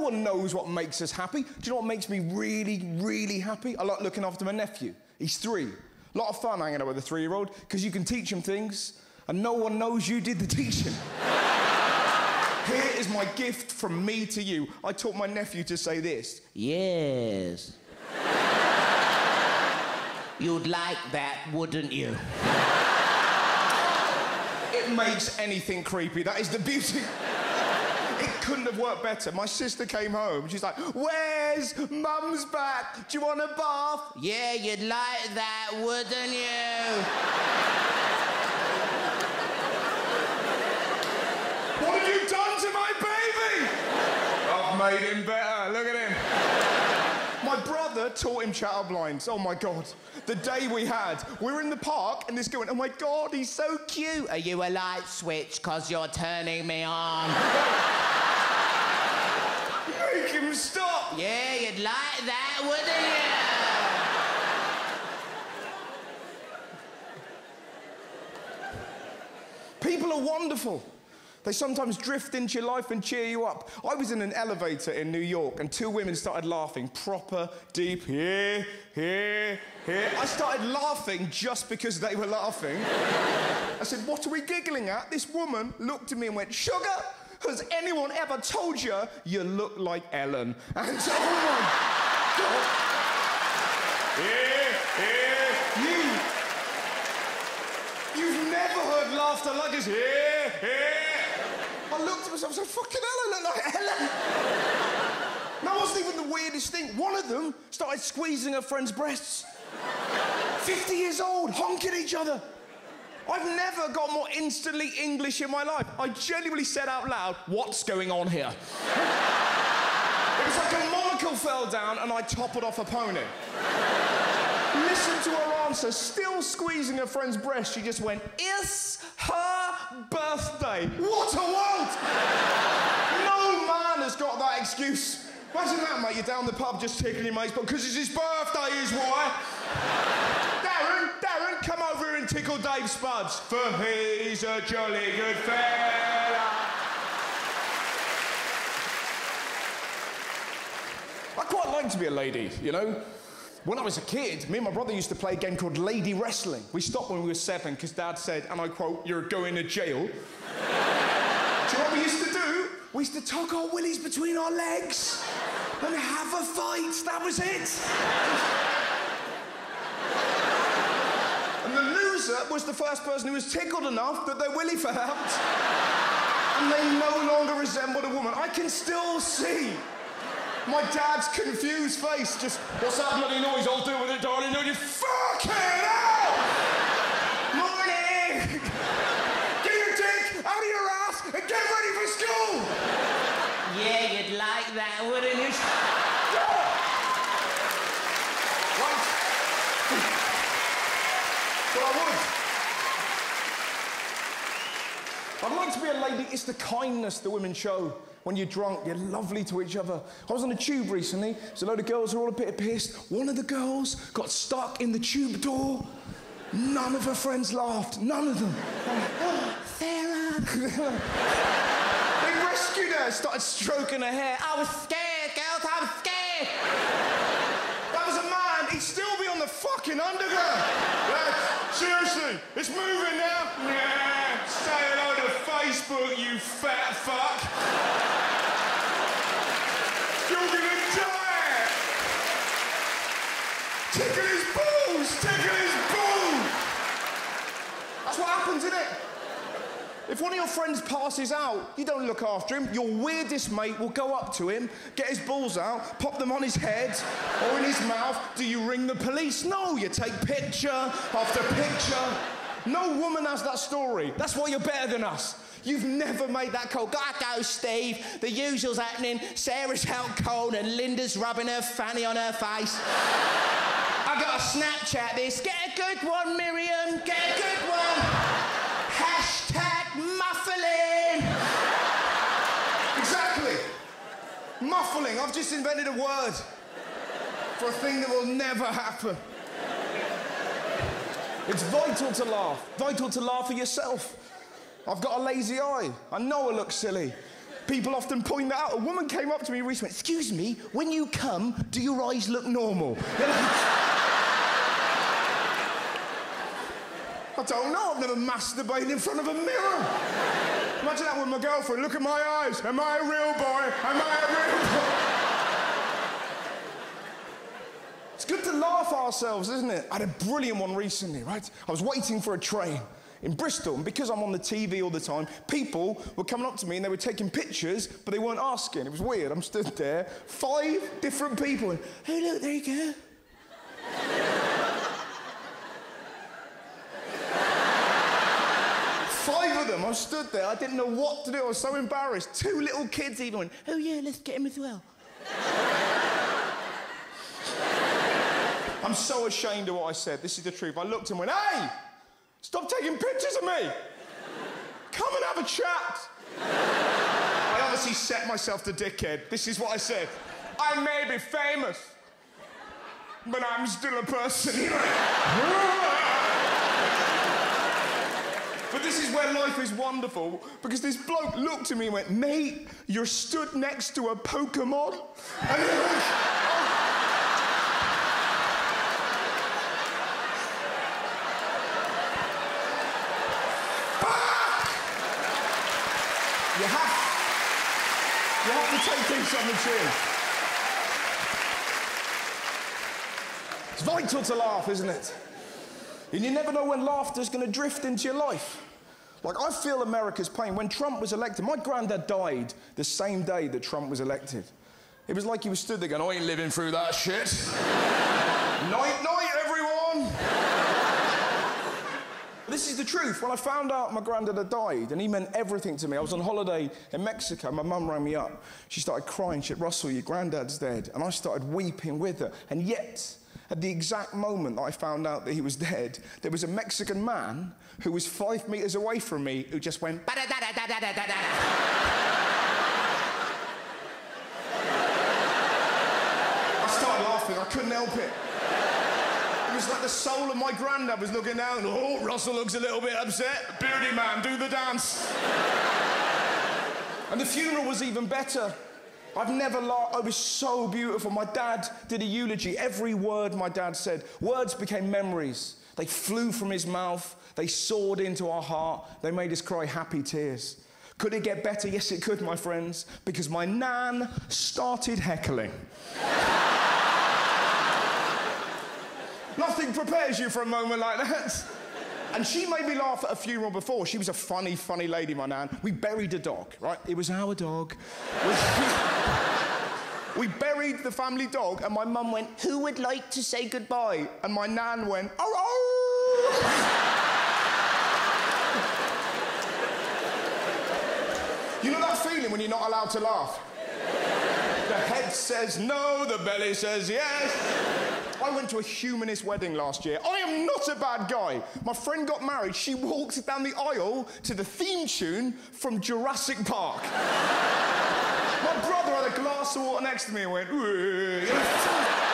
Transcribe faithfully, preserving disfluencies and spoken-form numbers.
one knows what makes us happy. Do you know what makes me really, really happy? I like looking after my nephew. He's three. A lot of fun hanging out with a three-year-old, because you can teach him things, and no one knows you did the teaching. Here is my gift from me to you. I taught my nephew to say this. Yes. You'd like that, wouldn't you? It makes anything creepy. That is the beauty. It couldn't have worked better. My sister came home. She's like, where's Mum's back? Do you want a bath? Yeah, you'd like that, wouldn't you? What have you done to my baby? I've made him better. Look at him. My brother taught him Chatterblines. Oh, my God. The day we had, we were in the park, and this guy went, oh, my God, he's so cute. Are you a light switch? Because you're turning me on. Make him stop! Yeah, you'd like that, wouldn't you? People are wonderful. They sometimes drift into your life and cheer you up. I was in an elevator in New York and two women started laughing proper, deep, here, here, here. I started laughing just because they were laughing. I said, what are we giggling at? This woman looked at me and went, sugar! Has anyone ever told you you look like Ellen? And oh my God! Yeah, yeah. You, you've never heard laughter like this. Yeah, yeah. I looked at myself and said, fucking hell, I look like Ellen. That wasn't even the weirdest thing. One of them started squeezing her friend's breasts. fifty years old, honking each other. I've never got more instantly English in my life. I genuinely said out loud, what's going on here? It was like a monocle fell down and I toppled off a pony. Listen to her answer, still squeezing her friend's breast. She just went, it's her birthday. What a world! No man has got that excuse. Imagine that, mate, you're down the pub just tickling your mates, but because it's his birthday is why. Darren, come over here and tickle Dave Spuds, for he's a jolly good fella. I quite like to be a lady, you know? When I was a kid, me and my brother used to play a game called Lady Wrestling. We stopped when we were seven, because Dad said, and I quote, you're going to jail. Do you know what we used to do? We used to tuck our willies between our legs and have a fight. That was it. Was the first person who was tickled enough that their willy fell out and they no longer resembled a woman. I can still see my dad's confused face, just, what's that bloody noise? I'll deal with it, darling. No, you fucking hell! Morning! Get your dick out of your ass and get ready for school! Yeah, you'd like that, wouldn't you? Well, I would. I'd like to be a lady. It's the kindness that women show when you're drunk. You're lovely to each other. I was on a tube recently. There's a load of girls who are all a bit pissed. One of the girls got stuck in the tube door. None of her friends laughed. None of them. Oh, Sarah. They rescued her, started stroking her hair. I was scared, girls. I was scared. That was a man. He'd still be on the fucking underground. Seriously, it's moving now. Nah, say hello to Facebook, you fat fuck. You're gonna die. Tickle his balls, tickle his balls. That's what happens, isn't it? If one of your friends passes out, you don't look after him. Your weirdest mate will go up to him, get his balls out, pop them on his head or in his mouth. Do you ring the police? No, you take picture after picture. No woman has that story. That's why you're better than us. You've never made that call. Gotta go, Steve. The usual's happening. Sarah's held cold and Linda's rubbing her fanny on her face. I gotta Snapchat this. Get a good one, Miriam. Get a good one. Hashtag muffling. Exactly. Muffling. I've just invented a word for a thing that will never happen. It's vital to laugh. Vital to laugh at yourself. I've got a lazy eye. I know I look silly. people often point that out. A woman came up to me recently, excuse me, when you come, do your eyes look normal? I don't know, I've never masturbated in front of a mirror. Imagine that with my girlfriend, look at my eyes. Am I a real boy? Am I a real boy? It's good to laugh ourselves, isn't it? I had a brilliant one recently, right? I was waiting for a train in Bristol, and because I'm on the T V all the time, people were coming up to me and they were taking pictures, but they weren't asking. It was weird. I'm stood there, five different people, and, oh, look, there you go. Five of them, I stood there, I didn't know what to do, I was so embarrassed. Two little kids even went, oh, yeah, let's get him as well. I'm so ashamed of what I said. This is the truth. I looked and went, hey, stop taking pictures of me. Come and have a chat. I obviously set myself to dickhead. This is what I said. I may be famous, but I'm still a person. But this is where life is wonderful, because this bloke looked at me and went, mate, you're stood next to a Pokemon. And he went, oh. You have, you have to take things on the chin. It's vital to laugh, isn't it? And you never know when laughter's going to drift into your life. Like, I feel America's pain. When Trump was elected, my granddad died the same day that Trump was elected. It was like he was stood there going, I ain't living through that shit. Night, night, everyone. This is the truth. When I found out my granddad had died, and he meant everything to me. I was on holiday in Mexico. My mum rang me up. She started crying. She said, Russell, your granddad's dead. And I started weeping with her. And yet, at the exact moment that I found out that he was dead, there was a Mexican man who was five metres away from me who just went... I started laughing. I couldn't help it. It was like the soul of my granddad was looking down. Oh, Russell looks a little bit upset. Beardy man, do the dance. And the funeral was even better. I've never laughed. It was so beautiful. My dad did a eulogy. Every word my dad said, words became memories. They flew from his mouth. They soared into our heart. They made us cry happy tears. Could it get better? Yes, it could, my friends, because my nan started heckling. Nothing prepares you for a moment like that. And she made me laugh at a funeral before. She was a funny, funny lady, my nan. We buried a dog, right? It was our dog. We buried the family dog, and my mum went, who would like to say goodbye? And my nan went, oh, oh. You know that feeling when you're not allowed to laugh? The head says no, the belly says yes. I went to a humanist wedding last year. I am not a bad guy. My friend got married. She walked down the aisle to the theme tune from Jurassic Park. My brother had a glass of water next to me and went...